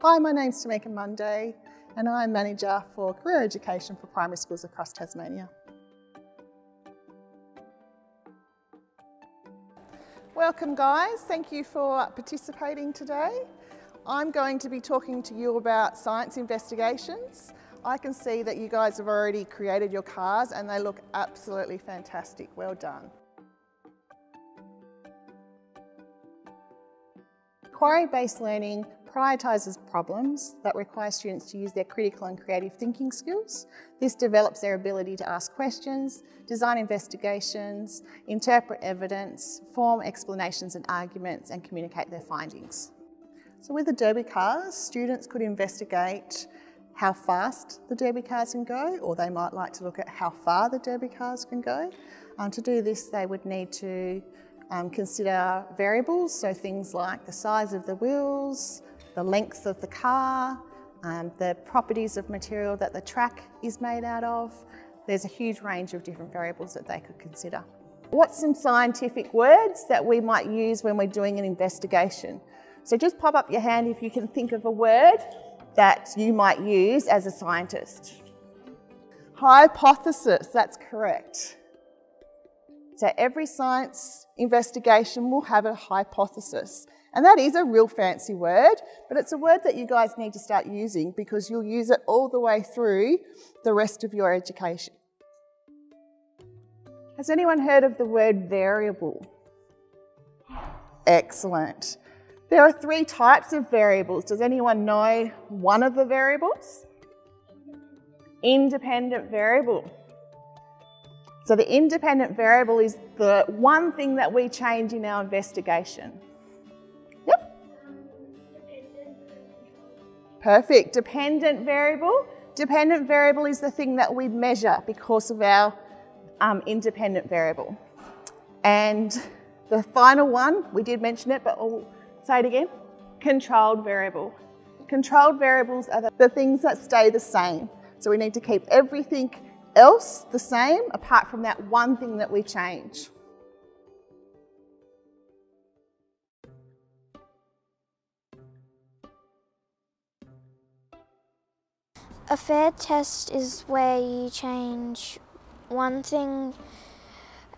Hi, my name's Tameika Munday and I'm Manager for Career Education for Primary Schools across Tasmania. Welcome guys, thank you for participating today. I'm going to be talking to you about science investigations. I can see that you guys have already created your cars and they look absolutely fantastic, well done. Inquiry-based learning prioritises problems that require students to use their critical and creative thinking skills. This develops their ability to ask questions, design investigations, interpret evidence, form explanations and arguments, and communicate their findings. So with the derby cars, students could investigate how fast the derby cars can go, or they might like to look at how far the derby cars can go. To do this, they would need to consider variables, so things like the size of the wheels, the length of the car, the properties of material that the track is made out of. There's a huge range of different variables that they could consider. What's some scientific words that we might use when we're doing an investigation? So just pop up your hand if you can think of a word that you might use as a scientist. Hypothesis, that's correct. So every science investigation will have a hypothesis. And that is a real fancy word, but it's a word that you guys need to start using because you'll use it all the way through the rest of your education. Has anyone heard of the word variable? Excellent. There are three types of variables. Does anyone know one of the variables? Independent variable. So the independent variable is the one thing that we change in our investigation. Yep. Perfect. Dependent variable. Dependent variable is the thing that we measure because of our independent variable. And the final one, we did mention it, but I'll say it again. Controlled variable. Controlled variables are the things that stay the same. So we need to keep everything else the same apart from that one thing that we change. A fair test is where you change one thing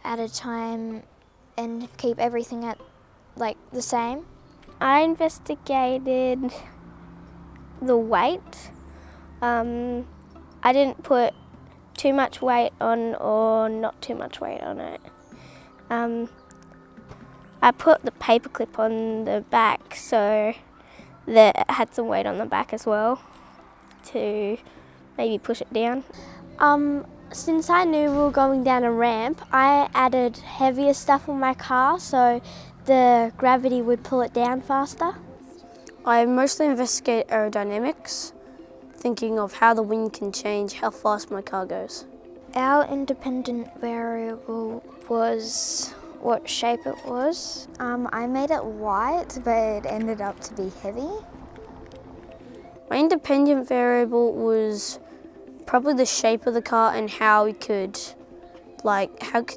at a time and keep everything at the same. I investigated the weight. I didn't put too much weight on or not too much weight on it. I put the paperclip on the back so that it had some weight on the back as well to maybe push it down. Since I knew we were going down a ramp, I added heavier stuff on my car so the gravity would pull it down faster. I mostly investigate aerodynamics, thinking of how the wind can change how fast my car goes. Our independent variable was what shape it was. I made it white, but it ended up to be heavy. My independent variable was probably the shape of the car and how it could,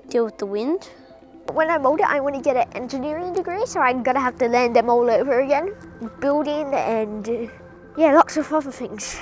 deal with the wind. When I'm older, I want to get an engineering degree, so I'm gonna have to learn them all over again. Building and yeah, lots of other things.